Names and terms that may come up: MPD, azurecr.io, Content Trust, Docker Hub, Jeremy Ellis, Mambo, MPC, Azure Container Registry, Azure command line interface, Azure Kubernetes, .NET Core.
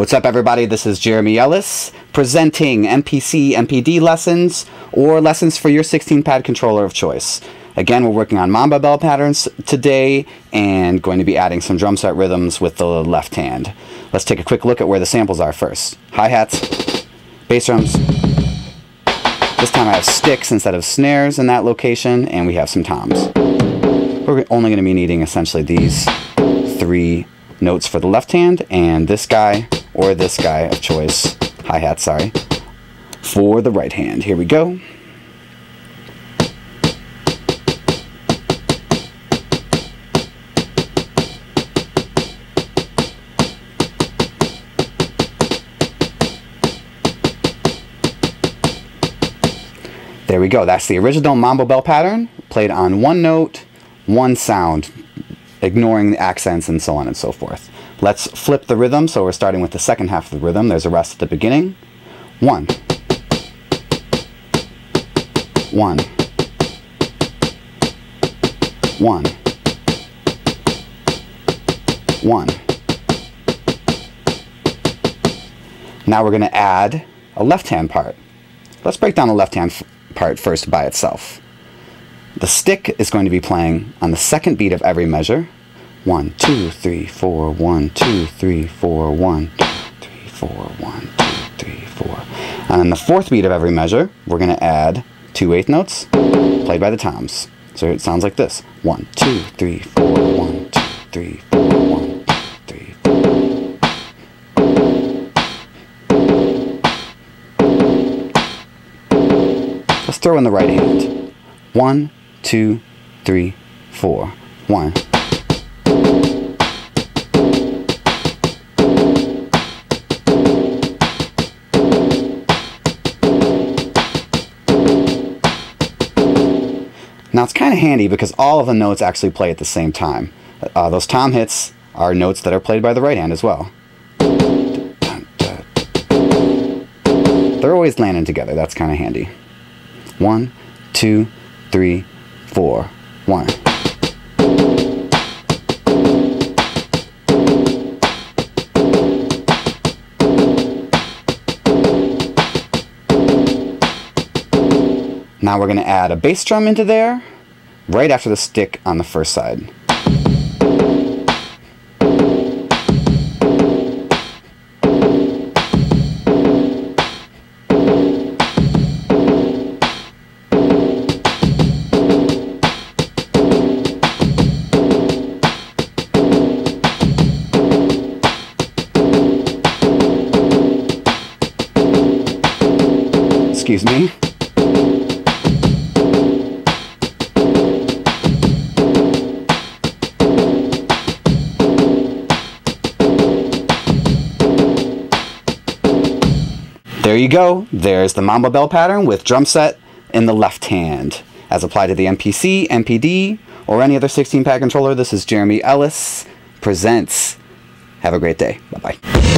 What's up, everybody? This is Jeremy Ellis presenting MPC, MPD lessons or lessons for your 16-pad controller of choice. Again, we're working on Mambo bell patterns today and going to be adding some drum set rhythms with the left hand. Let's take a quick look at where the samples are first. Hi-hats, bass drums. This time I have sticks instead of snares in that location, and we have some toms. We're only going to be needing essentially these three notes for the left hand and this guy or this guy of choice, hi-hat, sorry, for the right hand. Here we go. There we go. That's the original Mambo bell pattern played on one note, one sound, ignoring the accents and so on and so forth. Let's flip the rhythm, so we're starting with the second half of the rhythm. There's a rest at the beginning. One. One. One. One. Now we're going to add a left-hand part. Let's break down the left-hand part first by itself. The stick is going to be playing on the second beat of every measure. 1, 2, 3, 4, 1, 2, 3, 4, 1, 2, 3, 4, 1, 2, 3, 4. And on the fourth beat of every measure, we're going to add two eighth notes played by the toms. So it sounds like this. 1, 2, 3, 4, 1, 2, 3, 4, 1, 2, 3, 4. Let's throw in the right hand. 1, 2, 3, 4. 1. Now it's kind of handy because all of the notes actually play at the same time. Those tom hits are notes that are played by the right hand as well. They're always landing together. That's kind of handy. 1, 2, 3, 4, 1. Now we're going to add a bass drum into there right after the stick on the first side. Excuse me. There you go. There's the Mambo bell pattern with drum set in the left hand. As applied to the MPC, MPD, or any other 16-pad controller, this is Jeremy Ellis Presents. Have a great day. Bye-bye.